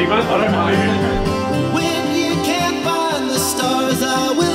Steve, I don't mind. When you can't find the stars, I will.